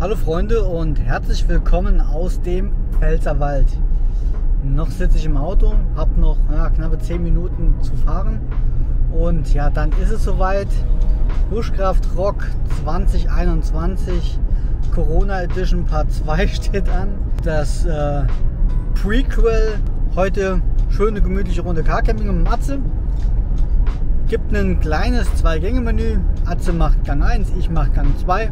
Hallo Freunde und herzlich willkommen aus dem Pfälzerwald. Noch sitze ich im Auto, habe noch knappe 10 Minuten zu fahren und ja, dann ist es soweit. Bushcraft Rock 2021 Corona Edition Part 2 steht an. Das Prequel. Heute schöne gemütliche Runde Carcamping mit Atze. Gibt ein kleines 2-Gänge-Menü. Atze macht Gang 1, ich mache Gang 2.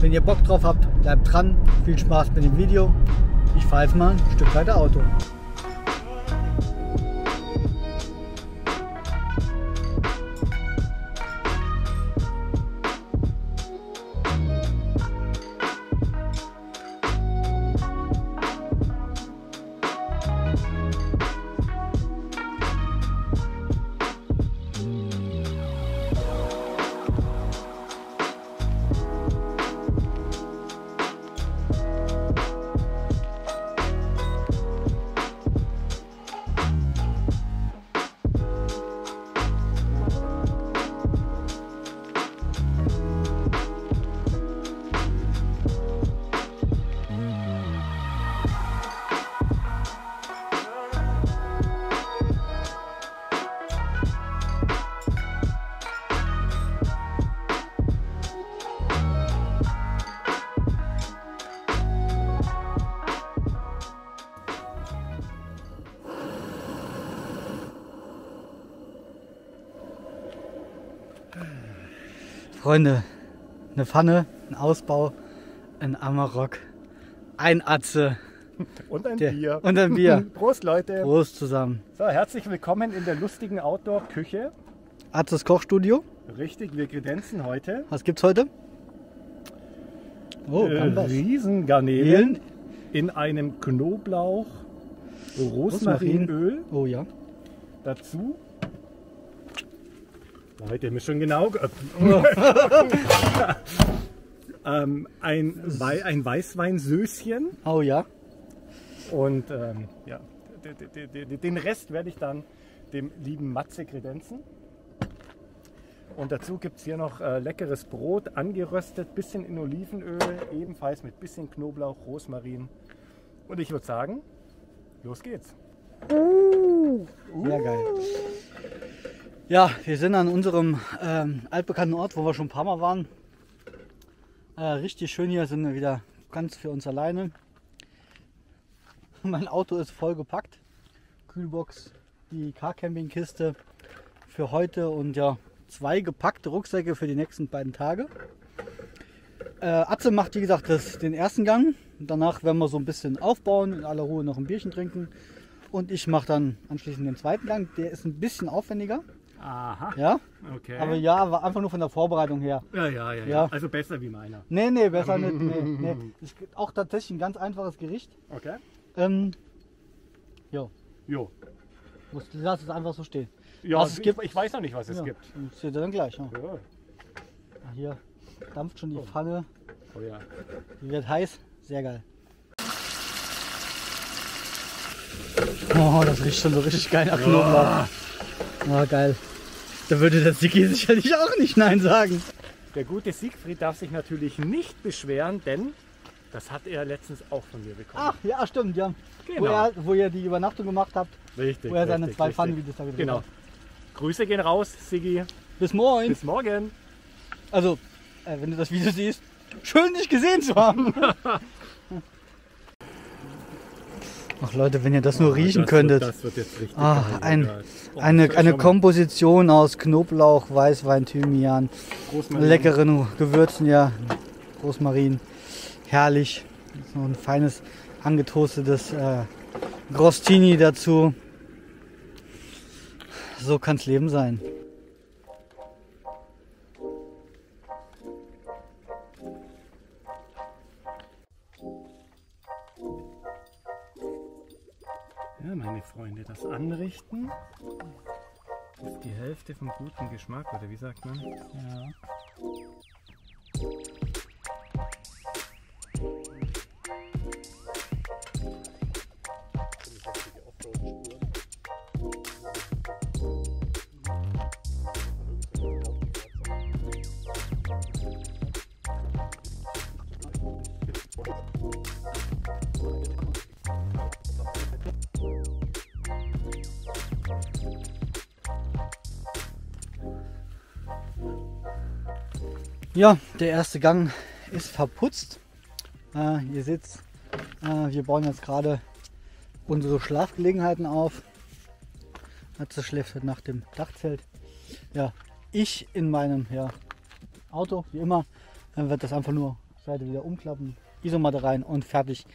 Wenn ihr Bock drauf habt, bleibt dran. Viel Spaß mit dem Video. Ich fahre jetzt mal ein Stück weiter Auto. Freunde, eine Pfanne, ein Ausbau, ein Amarok, ein Atze und Bier. Und ein Bier. Prost, Leute. Prost zusammen. So, herzlich willkommen in der lustigen Outdoor-Küche. Atzes Kochstudio. Richtig, wir kredenzen heute. Was gibt's heute? Oh, Riesengarnelen in einem Knoblauch, Rosmarinöl. Oh ja. Dazu. Leute, ihr müsst schon genau ein Weißweinsöschen. Oh ja. Und ja, den Rest werde ich dann dem lieben Matze kredenzen. Und dazu gibt es hier noch leckeres Brot, angeröstet, bisschen in Olivenöl, ebenfalls mit bisschen Knoblauch, Rosmarin. Und ich würde sagen, los geht's. Sehr geil. Ja, wir sind an unserem altbekannten Ort, wo wir schon ein paar Mal waren. Richtig schön hier, sind wir wieder ganz für uns alleine. Mein Auto ist voll gepackt. Kühlbox, die Carcamping-Kiste für heute und ja, 2 gepackte Rucksäcke für die nächsten 2 Tage. Atze macht, wie gesagt, den ersten Gang. Danach werden wir so ein bisschen aufbauen, in aller Ruhe noch ein Bierchen trinken. Und ich mache dann anschließend den zweiten Gang. Der ist ein bisschen aufwendiger. Aha. Ja? Okay. Aber ja, war einfach nur von der Vorbereitung her. Ja. Also besser wie meiner. Nee, besser nicht. Nee. Ist auch tatsächlich ein ganz einfaches Gericht. Okay. Jo. Lass es einfach so stehen. Ja, was es gibt, ich weiß noch nicht, was es gibt. Das seht ihr dann gleich. Ja. Hier dampft schon die Pfanne. Oh ja. Die wird heiß. Sehr geil. Oh, das riecht schon so richtig geil nach Knoblauch. Oh, geil. Da würde der Sigi sicherlich auch nicht Nein sagen. Der gute Siegfried darf sich natürlich nicht beschweren, denn das hat er letztens auch von mir bekommen. Ach ja, stimmt, ja. Genau. Wo ihr die Übernachtung gemacht habt. Richtig. Wo er seine 2 Pfannenvideos da gedreht hat. Grüße gehen raus, Sigi. Bis morgen. Bis morgen. Also, wenn du das Video siehst, schön dich gesehen zu haben. Ach Leute, wenn ihr das nur riechen könntet. Das wird jetzt richtig geil, eine Komposition aus Knoblauch, Weißwein, Thymian, leckeren Gewürzen, ja, Rosmarin, herrlich. So ein feines angetoastetes Grostini dazu. So kann's Leben sein. Ja, meine Freunde, das Anrichten ist die Hälfte vom guten Geschmack, oder wie sagt man? Ja. Ja, der erste Gang ist verputzt. Ihr seht es, wir bauen jetzt gerade unsere Schlafgelegenheiten auf. Matze schläft halt nach dem Dachzelt. Ja, ich in meinem Auto, wie immer, wird das einfach nur Seite wieder umklappen, Isomatte rein und fertig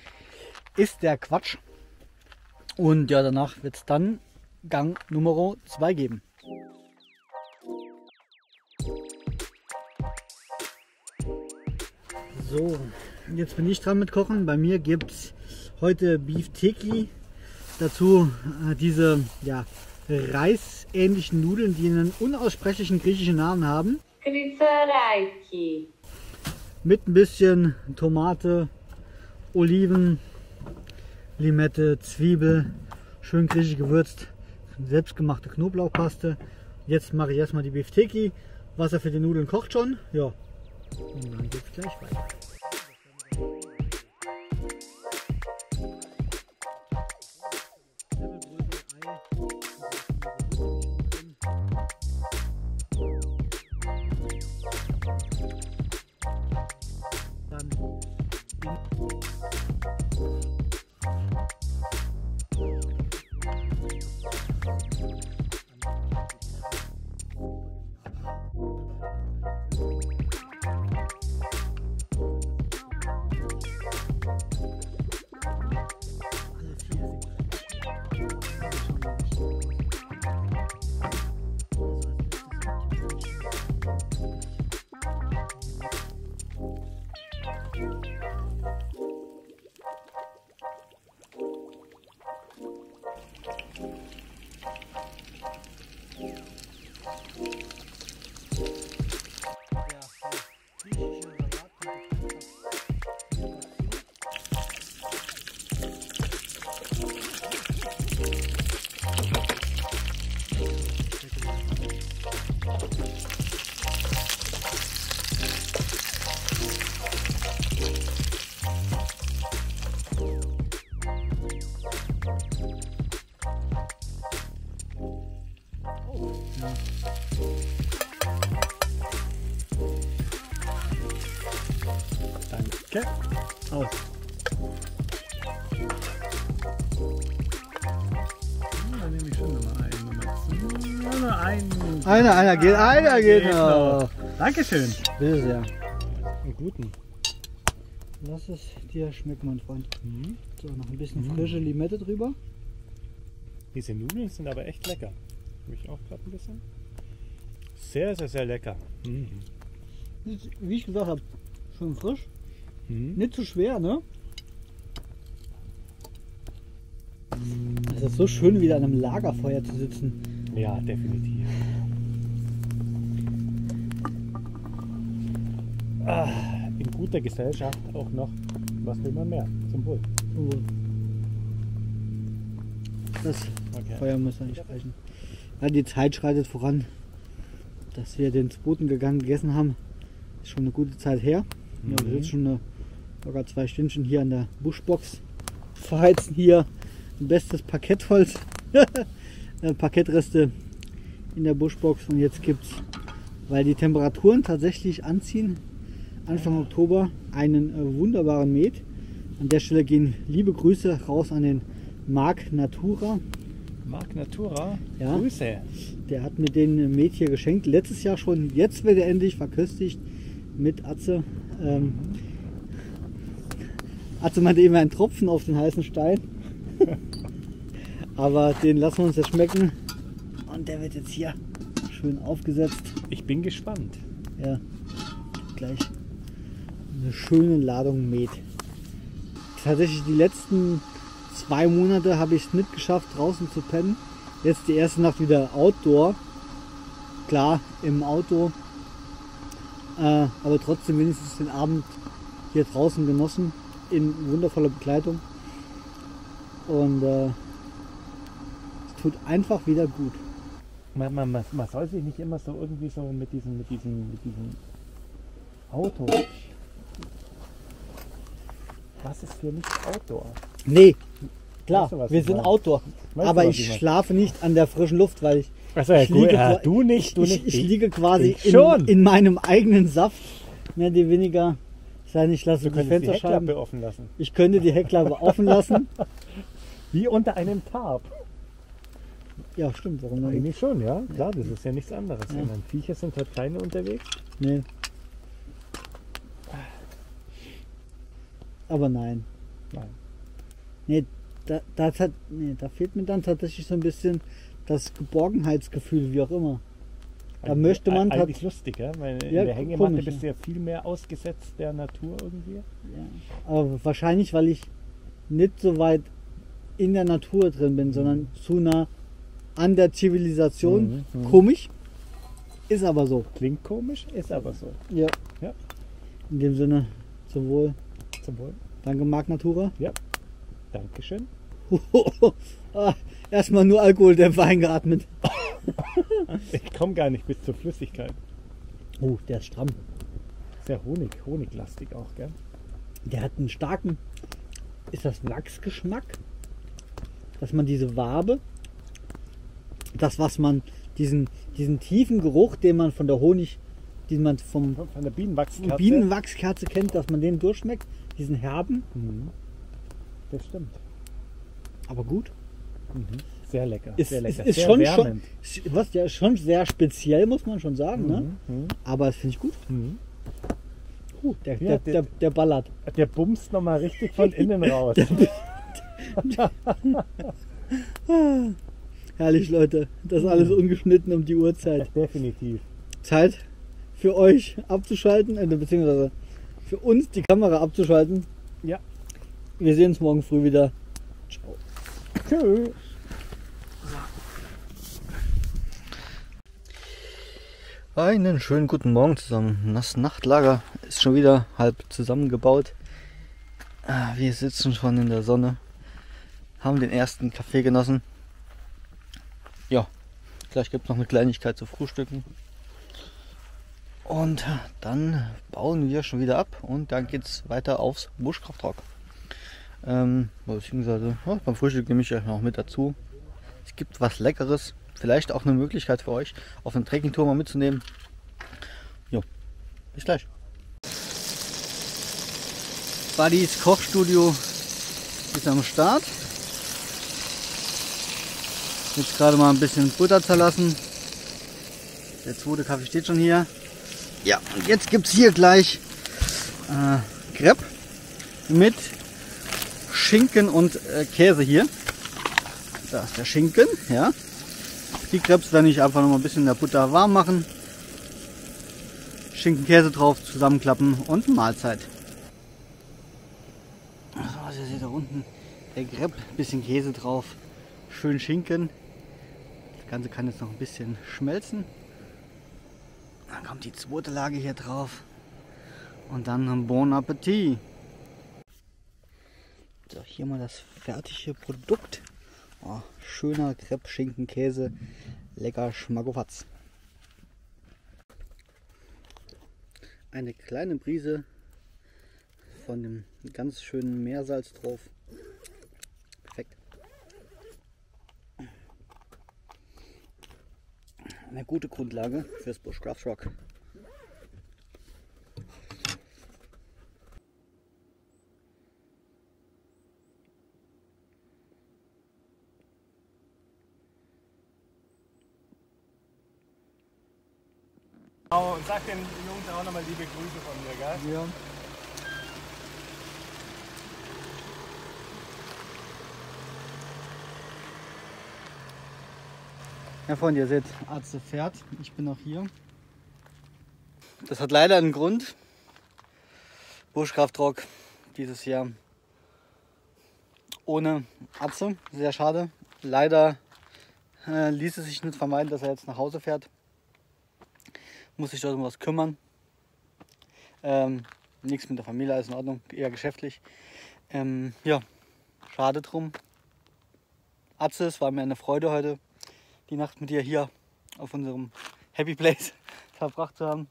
ist der Quatsch. Und ja, danach wird es dann Gang Nummer 2 geben. So, jetzt bin ich dran mit Kochen. Bei mir gibt es heute Beef Teki. Dazu diese reisähnlichen Nudeln, die einen unaussprechlichen griechischen Namen haben. Mit ein bisschen Tomate, Oliven, Limette, Zwiebel, schön griechisch gewürzt, selbstgemachte Knoblauchpaste. Jetzt mache ich erstmal die Beef Teki. Wasser für die Nudeln kocht schon. Ja, und dann geht es gleich weiter. Danke. Aus. Dann nehme ich schon nochmal einen. Einer geht noch. Dankeschön. Bitte sehr. Einen guten. Lass es dir schmecken, mein Freund. Mhm. So, noch ein bisschen frische Limette drüber. Diese Nudeln sind aber echt lecker. Mich auch gerade ein bisschen. Sehr, sehr, sehr lecker. Mhm. Wie ich gesagt habe, schön frisch. Mhm. Nicht zu schwer, ne? Es ist so schön, wieder an einem Lagerfeuer zu sitzen. Ja, definitiv. Ah, in guter Gesellschaft auch noch. Was will man mehr? Zum Wohl. Zum Wohl. Das Feuer muss man nicht sprechen. Ja, die Zeit schreitet voran. Dass wir den zweiten Gang gegessen haben, ist schon eine gute Zeit her. Wir haben jetzt schon locker 2 Stündchen hier an der Bushbox verheizen. Hier ein bestes Parkettholz, Parkettreste in der Bushbox. Und jetzt gibt es, weil die Temperaturen tatsächlich anziehen, Anfang Oktober einen wunderbaren Met. An der Stelle gehen liebe Grüße raus an den Marc Natura. Marc Natura, ja, Grüße. Der hat mir den Met hier geschenkt, letztes Jahr schon. Jetzt wird er endlich verköstigt mit Atze. Atze meinte eben einen Tropfen auf den heißen Stein. Aber den lassen wir uns jetzt schmecken. Und der wird jetzt hier schön aufgesetzt. Ich bin gespannt. Ja, gleich eine schöne Ladung Met. Tatsächlich die letzten 2 Monate habe ich es nicht geschafft, draußen zu pennen. Jetzt die erste Nacht wieder Outdoor. Klar, im Auto. Aber trotzdem wenigstens den Abend hier draußen genossen. In wundervoller Begleitung. Und es tut einfach wieder gut. Man soll sich nicht immer so irgendwie so mit diesem Auto. Was ist für mich Outdoor? Nee, klar, weißt du, wir sind Outdoor. Weißt aber ich schlafe nicht an der frischen Luft, weil ich liege quasi in meinem eigenen Saft. mehr oder weniger. Ich sage nicht, ich lasse die Fensterscheibe offen lassen. Ich könnte die Heckklappe offen lassen. Wie unter einem Tarp. Ja, stimmt. Warum eigentlich schon, ja. Klar, das ist ja nichts anderes. Ja. Viecher sind halt keine unterwegs. Nee. Aber nein. Nein. Nee, da fehlt mir dann tatsächlich so ein bisschen das Geborgenheitsgefühl, wie auch immer. Da also, möchte man eigentlich lustig, ja? Weil ja, in der Hängematte bist du ja viel mehr ausgesetzt der Natur irgendwie. Ja. Aber wahrscheinlich, weil ich nicht so weit in der Natur drin bin, sondern zu nah an der Zivilisation. Komisch, ist aber so. Klingt komisch, ist aber so. Ja. Ja. In dem Sinne, zum Wohl. Zum Wohl. Danke, Marc Natura. Ja. Dankeschön. Erstmal nur Alkoholdämpfer eingeatmet. Ich komme gar nicht bis zur Flüssigkeit. Oh, der ist stramm. Sehr honiglastig auch, gell? Der hat einen starken, ist das Wachsgeschmack? Dass man diese Wabe, das was man, diesen tiefen Geruch, den man von der Honig, den man von der Bienenwachskerze kennt, dass man den durchschmeckt, diesen herben. Mhm. Das stimmt. Aber gut. Mhm. Sehr lecker. Ist sehr wärmend. Ist schon sehr speziell, muss man schon sagen. Ne? Aber das finde ich gut. Der ballert. Der bumst nochmal richtig von innen raus. Herrlich, Leute. Das alles ungeschnitten um die Uhrzeit. Ja, definitiv. Zeit für euch abzuschalten, beziehungsweise für uns die Kamera abzuschalten. Ja. Wir sehen uns morgen früh wieder. Ciao. Tschüss. Einen schönen guten Morgen zusammen. Das Nachtlager ist schon wieder halb zusammengebaut. Wir sitzen schon in der Sonne, haben den ersten Kaffee genossen. Ja, gleich gibt es noch eine Kleinigkeit zu frühstücken. Und dann bauen wir schon wieder ab und dann geht es weiter aufs Bushcraft Rock. Beziehungsweise beim Frühstück nehme ich euch noch mit dazu. Es gibt was Leckeres. Vielleicht auch eine Möglichkeit für euch, auf eine Trekkingtour mal mitzunehmen. Jo, bis gleich. Buddys Kochstudio ist am Start. Jetzt gerade mal ein bisschen Butter zerlassen. Der zweite Kaffee steht schon hier. Ja, und jetzt gibt es hier gleich Crepe mit Schinken und Käse hier. Da ist der Schinken, ja. Die Crepes werde ich einfach noch mal ein bisschen in der Butter warm machen. Schinken, Käse drauf, zusammenklappen und Mahlzeit. So, was ihr seht da unten, der Crepe, bisschen Käse drauf, schön Schinken. Das Ganze kann jetzt noch ein bisschen schmelzen. Dann kommt die zweite Lage hier drauf und dann Bon Appetit. So, hier mal das fertige Produkt. Oh, schöner Crepe, Schinken, Käse, lecker Schmackofatz. Eine kleine Prise von dem ganz schönen Meersalz drauf. Perfekt. Eine gute Grundlage fürs Bushcraft Rock. Sag den Jungs auch nochmal liebe Grüße von mir, gell? Ja. Ja, Freunde, ihr seht, Atze fährt. Ich bin noch hier. Das hat leider einen Grund. Bushcraft Rock dieses Jahr ohne Atze. Sehr schade. Leider ließ es sich nicht vermeiden, dass er jetzt nach Hause fährt. Muss sich dort um was kümmern. Nichts mit der Familie, alles in Ordnung, eher geschäftlich. Ja, schade drum. Atze, es war mir eine Freude heute, die Nacht mit dir hier auf unserem Happy Place verbracht zu haben.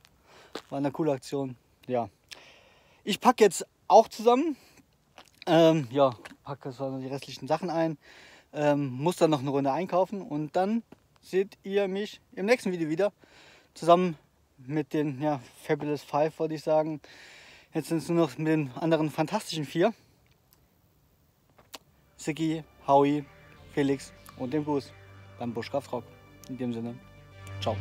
War eine coole Aktion. Ja, ich packe jetzt auch zusammen. Ja, packe die restlichen Sachen ein. Muss dann noch eine Runde einkaufen und dann seht ihr mich im nächsten Video wieder. Zusammen mit den Fabulous 5, wollte ich sagen. Jetzt sind es nur noch mit den anderen fantastischen 4. Siki, Howie, Felix und dem Goose beim Bushcraft Rock. In dem Sinne, ciao.